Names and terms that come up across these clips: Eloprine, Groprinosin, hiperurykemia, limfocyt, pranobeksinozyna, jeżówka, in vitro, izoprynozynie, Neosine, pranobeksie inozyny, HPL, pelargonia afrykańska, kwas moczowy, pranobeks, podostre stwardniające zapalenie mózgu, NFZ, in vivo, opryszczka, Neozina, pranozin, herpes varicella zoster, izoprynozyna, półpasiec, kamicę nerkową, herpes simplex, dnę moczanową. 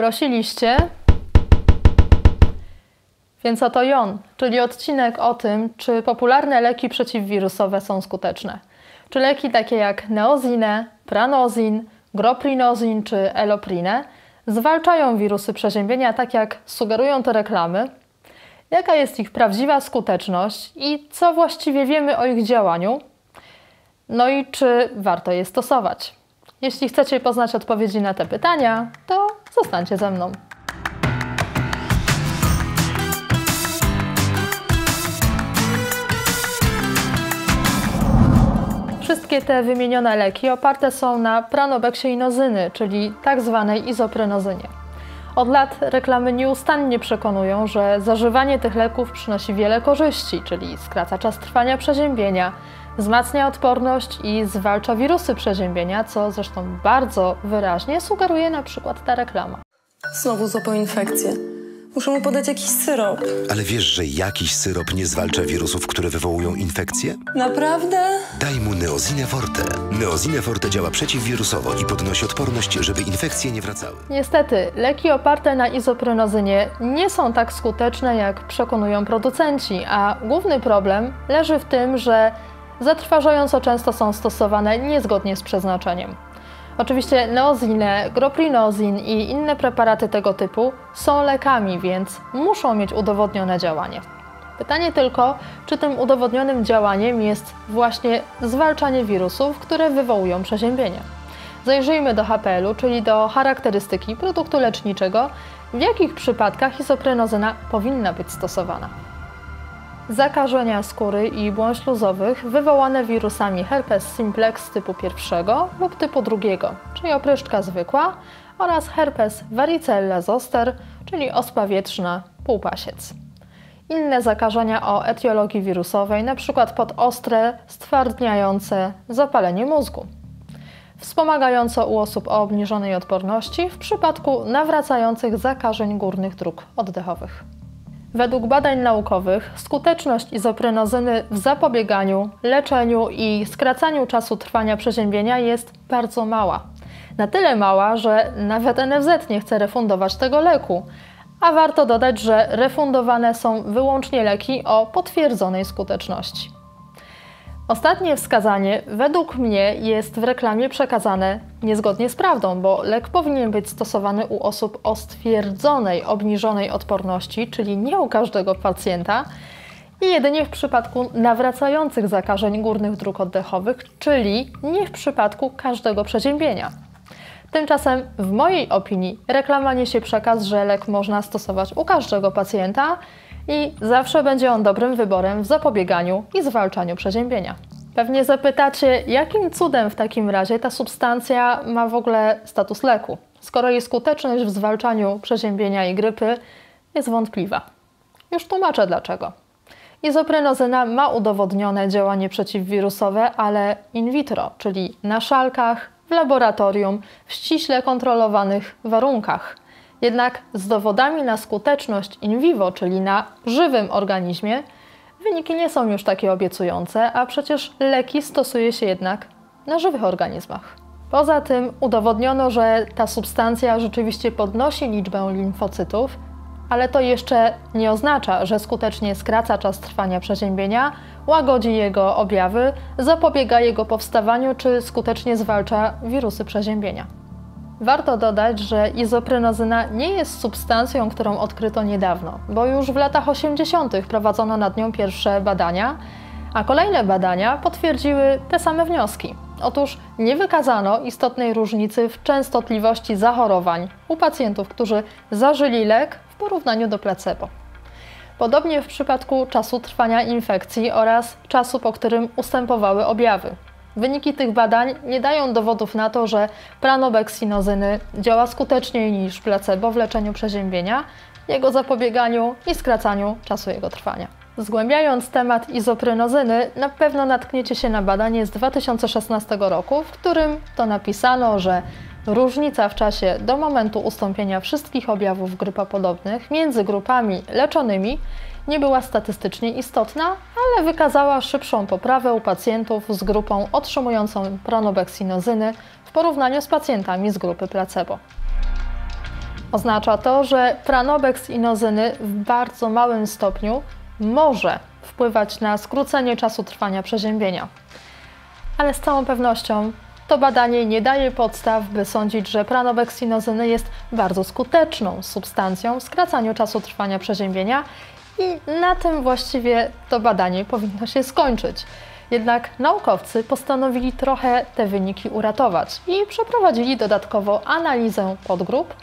prosiliście, więc oto ją, czyli odcinek o tym, czy popularne leki przeciwwirusowe są skuteczne. Czy leki takie jak neozinę, pranozin, groprinosin czy eloprine zwalczają wirusy przeziębienia tak jak sugerują te reklamy? Jaka jest ich prawdziwa skuteczność i co właściwie wiemy o ich działaniu? No i czy warto je stosować? Jeśli chcecie poznać odpowiedzi na te pytania, to zostańcie ze mną. Wszystkie te wymienione leki oparte są na pranobeksie inozyny, czyli tzw. izoprynozynie. Od lat reklamy nieustannie przekonują, że zażywanie tych leków przynosi wiele korzyści, czyli skraca czas trwania przeziębienia, wzmacnia odporność i zwalcza wirusy przeziębienia, co zresztą bardzo wyraźnie sugeruje np. ta reklama. Znowu złapał infekcję. Muszę mu podać jakiś syrop. Ale wiesz, że jakiś syrop nie zwalcza wirusów, które wywołują infekcję? Naprawdę? Daj mu Neosinę Forte. Neosinę Forte działa przeciwwirusowo i podnosi odporność, żeby infekcje nie wracały. Niestety, leki oparte na izoprynozynie nie są tak skuteczne, jak przekonują producenci, a główny problem leży w tym, że zatrważająco często są stosowane niezgodnie z przeznaczeniem. Oczywiście neozinę, groprinosin i inne preparaty tego typu są lekami, więc muszą mieć udowodnione działanie. Pytanie tylko, czy tym udowodnionym działaniem jest właśnie zwalczanie wirusów, które wywołują przeziębienie. Zajrzyjmy do HPL-u, czyli do charakterystyki produktu leczniczego, w jakich przypadkach izoprynozyna powinna być stosowana. Zakażenia skóry i błon śluzowych wywołane wirusami herpes simplex typu 1 lub typu 2, czyli opryszczka zwykła, oraz herpes varicella zoster, czyli ospa wietrzna, półpasiec. Inne zakażenia o etiologii wirusowej, np. podostre stwardniające zapalenie mózgu. Wspomagająco u osób o obniżonej odporności w przypadku nawracających zakażeń górnych dróg oddechowych. Według badań naukowych skuteczność izoprynozyny w zapobieganiu, leczeniu i skracaniu czasu trwania przeziębienia jest bardzo mała. Na tyle mała, że nawet NFZ nie chce refundować tego leku. A warto dodać, że refundowane są wyłącznie leki o potwierdzonej skuteczności. Ostatnie wskazanie według mnie jest w reklamie przekazane niezgodnie z prawdą, bo lek powinien być stosowany u osób o stwierdzonej obniżonej odporności, czyli nie u każdego pacjenta i jedynie w przypadku nawracających zakażeń górnych dróg oddechowych, czyli nie w przypadku każdego przeziębienia. Tymczasem w mojej opinii reklama niesie przekaz, że lek można stosować u każdego pacjenta i zawsze będzie on dobrym wyborem w zapobieganiu i zwalczaniu przeziębienia. Pewnie zapytacie, jakim cudem w takim razie ta substancja ma w ogóle status leku, skoro jej skuteczność w zwalczaniu przeziębienia i grypy jest wątpliwa. Już tłumaczę dlaczego. Izoprynozyna ma udowodnione działanie przeciwwirusowe, ale in vitro, czyli na szalkach, w laboratorium, w ściśle kontrolowanych warunkach. Jednak z dowodami na skuteczność in vivo, czyli na żywym organizmie, wyniki nie są już takie obiecujące, a przecież leki stosuje się jednak na żywych organizmach. Poza tym udowodniono, że ta substancja rzeczywiście podnosi liczbę limfocytów, ale to jeszcze nie oznacza, że skutecznie skraca czas trwania przeziębienia, łagodzi jego objawy, zapobiega jego powstawaniu czy skutecznie zwalcza wirusy przeziębienia. Warto dodać, że izoprynozyna nie jest substancją, którą odkryto niedawno, bo już w latach 80. prowadzono nad nią pierwsze badania, a kolejne badania potwierdziły te same wnioski. Otóż nie wykazano istotnej różnicy w częstotliwości zachorowań u pacjentów, którzy zażyli lek w porównaniu do placebo. Podobnie w przypadku czasu trwania infekcji oraz czasu, po którym ustępowały objawy. Wyniki tych badań nie dają dowodów na to, że pranobeksinozyny działa skuteczniej niż placebo w leczeniu przeziębienia, jego zapobieganiu i skracaniu czasu jego trwania. Zgłębiając temat izoprynozyny, na pewno natkniecie się na badanie z 2016 roku, w którym to napisano, że różnica w czasie do momentu ustąpienia wszystkich objawów grypopodobnych między grupami leczonymi nie była statystycznie istotna, ale wykazała szybszą poprawę u pacjentów z grupą otrzymującą pranobeksinozyny w porównaniu z pacjentami z grupy placebo. Oznacza to, że pranobeks inozyny w bardzo małym stopniu może wpływać na skrócenie czasu trwania przeziębienia. Ale z całą pewnością to badanie nie daje podstaw, by sądzić, że pranobeks inozyny jest bardzo skuteczną substancją w skracaniu czasu trwania przeziębienia i na tym właściwie to badanie powinno się skończyć. Jednak naukowcy postanowili trochę te wyniki uratować i przeprowadzili dodatkowo analizę podgrup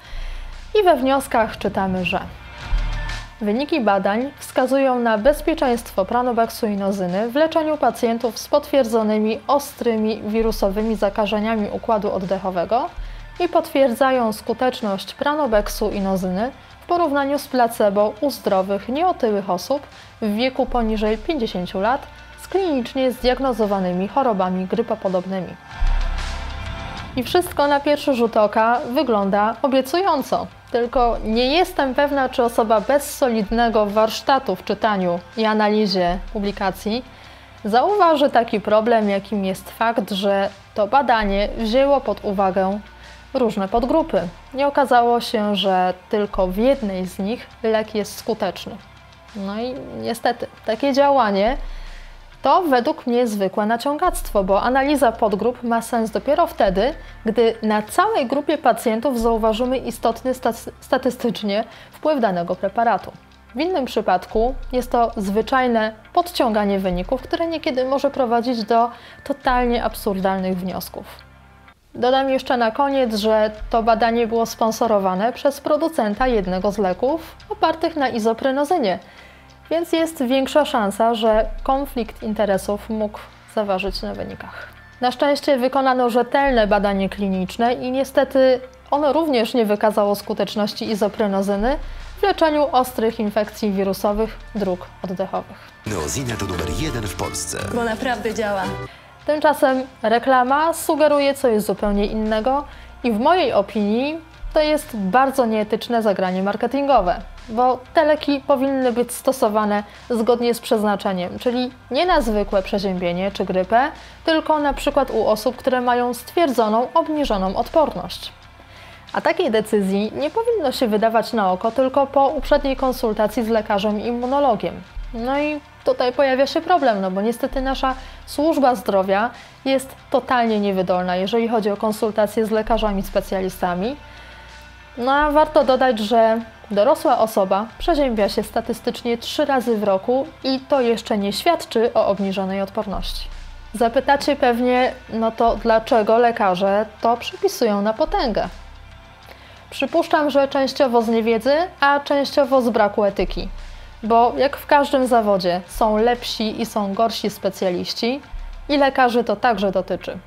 i we wnioskach czytamy, że wyniki badań wskazują na bezpieczeństwo pranobeksu inozyny w leczeniu pacjentów z potwierdzonymi ostrymi wirusowymi zakażeniami układu oddechowego i potwierdzają skuteczność pranobeksu inozyny w porównaniu z placebo u zdrowych, nieotyłych osób w wieku poniżej 50 lat z klinicznie zdiagnozowanymi chorobami grypopodobnymi. I wszystko na pierwszy rzut oka wygląda obiecująco. Tylko nie jestem pewna, czy osoba bez solidnego warsztatu w czytaniu i analizie publikacji zauważy taki problem, jakim jest fakt, że to badanie wzięło pod uwagę różne podgrupy. Nie okazało się, że tylko w jednej z nich lek jest skuteczny. No i niestety, takie działanie to według mnie zwykłe naciągactwo, bo analiza podgrup ma sens dopiero wtedy, gdy na całej grupie pacjentów zauważymy istotny statystycznie wpływ danego preparatu. W innym przypadku jest to zwyczajne podciąganie wyników, które niekiedy może prowadzić do totalnie absurdalnych wniosków. Dodam jeszcze na koniec, że to badanie było sponsorowane przez producenta jednego z leków opartych na izoprynozynie, więc jest większa szansa, że konflikt interesów mógł zaważyć na wynikach. Na szczęście wykonano rzetelne badanie kliniczne i niestety ono również nie wykazało skuteczności izoprynozyny w leczeniu ostrych infekcji wirusowych dróg oddechowych. Neosine to numer 1 w Polsce. Bo naprawdę działa. Tymczasem reklama sugeruje coś zupełnie innego i w mojej opinii to jest bardzo nieetyczne zagranie marketingowe, bo te leki powinny być stosowane zgodnie z przeznaczeniem, czyli nie na zwykłe przeziębienie czy grypę, tylko na przykład u osób, które mają stwierdzoną obniżoną odporność. A takiej decyzji nie powinno się wydawać na oko, tylko po uprzedniej konsultacji z lekarzem immunologiem. No i tutaj pojawia się problem, no bo niestety nasza służba zdrowia jest totalnie niewydolna, jeżeli chodzi o konsultacje z lekarzami specjalistami. No a warto dodać, że dorosła osoba przeziębia się statystycznie 3 razy w roku i to jeszcze nie świadczy o obniżonej odporności. Zapytacie pewnie, no to dlaczego lekarze to przypisują na potęgę? Przypuszczam, że częściowo z niewiedzy, a częściowo z braku etyki. Bo jak w każdym zawodzie są lepsi i są gorsi specjaliści i lekarzy to także dotyczy.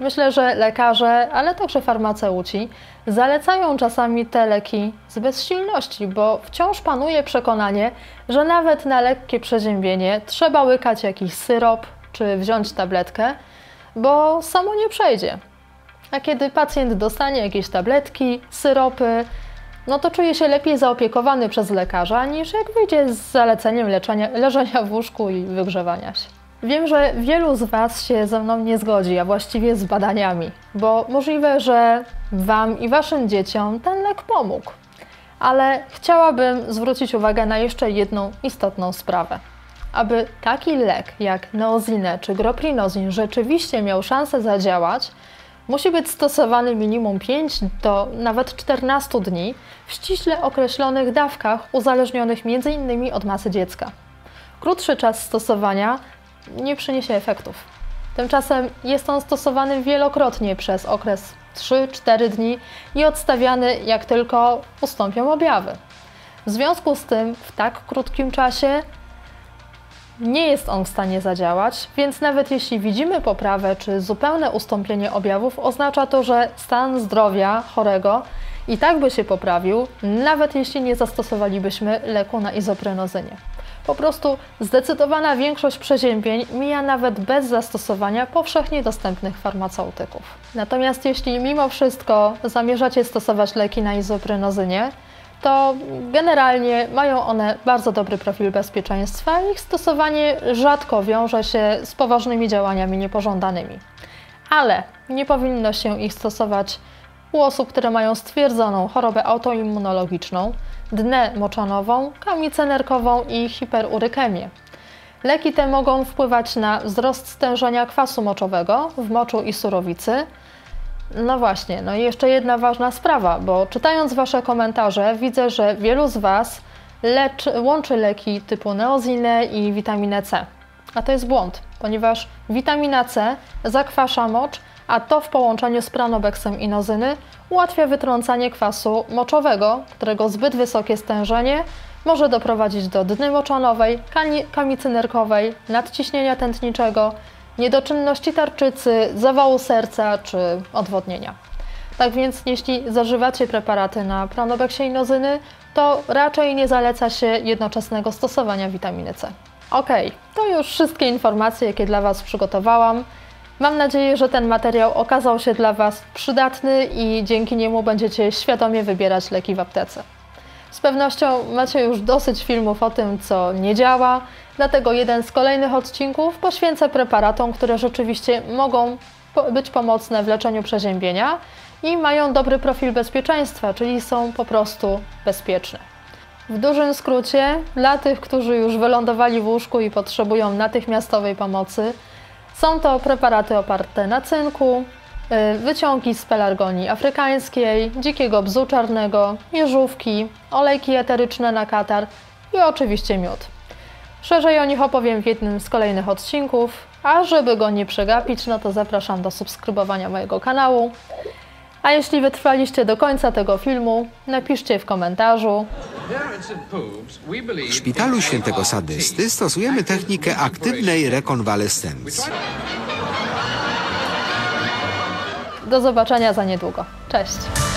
Myślę, że lekarze, ale także farmaceuci zalecają czasami te leki z bezsilności, bo wciąż panuje przekonanie, że nawet na lekkie przeziębienie trzeba łykać jakiś syrop czy wziąć tabletkę, bo samo nie przejdzie. A kiedy pacjent dostanie jakieś tabletki, syropy, no to czuje się lepiej zaopiekowany przez lekarza, niż jak wyjdzie z zaleceniem leżenia w łóżku i wygrzewania się. Wiem, że wielu z Was się ze mną nie zgodzi, a właściwie z badaniami, bo możliwe, że Wam i Waszym dzieciom ten lek pomógł. Ale chciałabym zwrócić uwagę na jeszcze jedną istotną sprawę. Aby taki lek jak neozinę czy groprinosin rzeczywiście miał szansę zadziałać, musi być stosowany minimum 5 do nawet 14 dni w ściśle określonych dawkach uzależnionych m.in. od masy dziecka. Krótszy czas stosowania nie przyniesie efektów. Tymczasem jest on stosowany wielokrotnie przez okres 3-4 dni i odstawiany, jak tylko ustąpią objawy. W związku z tym w tak krótkim czasie nie jest on w stanie zadziałać, więc nawet jeśli widzimy poprawę czy zupełne ustąpienie objawów, oznacza to, że stan zdrowia chorego i tak by się poprawił, nawet jeśli nie zastosowalibyśmy leku na izoprynozynie. Po prostu zdecydowana większość przeziębień mija nawet bez zastosowania powszechnie dostępnych farmaceutyków. Natomiast jeśli mimo wszystko zamierzacie stosować leki na izoprynozynie, to generalnie mają one bardzo dobry profil bezpieczeństwa i ich stosowanie rzadko wiąże się z poważnymi działaniami niepożądanymi. Ale nie powinno się ich stosować u osób, które mają stwierdzoną chorobę autoimmunologiczną, dnę moczanową, kamicę nerkową i hiperurykemię. Leki te mogą wpływać na wzrost stężenia kwasu moczowego w moczu i surowicy. No właśnie, no i jeszcze jedna ważna sprawa, bo czytając Wasze komentarze widzę, że wielu z Was łączy leki typu neozinę i witaminę C. A to jest błąd, ponieważ witamina C zakwasza mocz, a to w połączeniu z pranobeksem inozyny ułatwia wytrącanie kwasu moczowego, którego zbyt wysokie stężenie może doprowadzić do dny moczanowej, kamicy nerkowej, nadciśnienia tętniczego, niedoczynności tarczycy, zawału serca czy odwodnienia. Tak więc jeśli zażywacie preparaty na pranobeksie inozyny, to raczej nie zaleca się jednoczesnego stosowania witaminy C. Ok, to już wszystkie informacje, jakie dla Was przygotowałam. Mam nadzieję, że ten materiał okazał się dla Was przydatny i dzięki niemu będziecie świadomie wybierać leki w aptece. Z pewnością macie już dosyć filmów o tym, co nie działa, dlatego jeden z kolejnych odcinków poświęcę preparatom, które rzeczywiście mogą być pomocne w leczeniu przeziębienia i mają dobry profil bezpieczeństwa, czyli są po prostu bezpieczne. W dużym skrócie, dla tych, którzy już wylądowali w łóżku i potrzebują natychmiastowej pomocy, są to preparaty oparte na cynku, wyciągi z pelargonii afrykańskiej, dzikiego bzu czarnego, jeżówki, olejki eteryczne na katar i oczywiście miód. Szerzej o nich opowiem w jednym z kolejnych odcinków, a żeby go nie przegapić, no to zapraszam do subskrybowania mojego kanału. A jeśli wytrwaliście do końca tego filmu, napiszcie w komentarzu. W szpitalu Świętego Sadysty stosujemy technikę aktywnej rekonwalescencji. Do zobaczenia za niedługo. Cześć!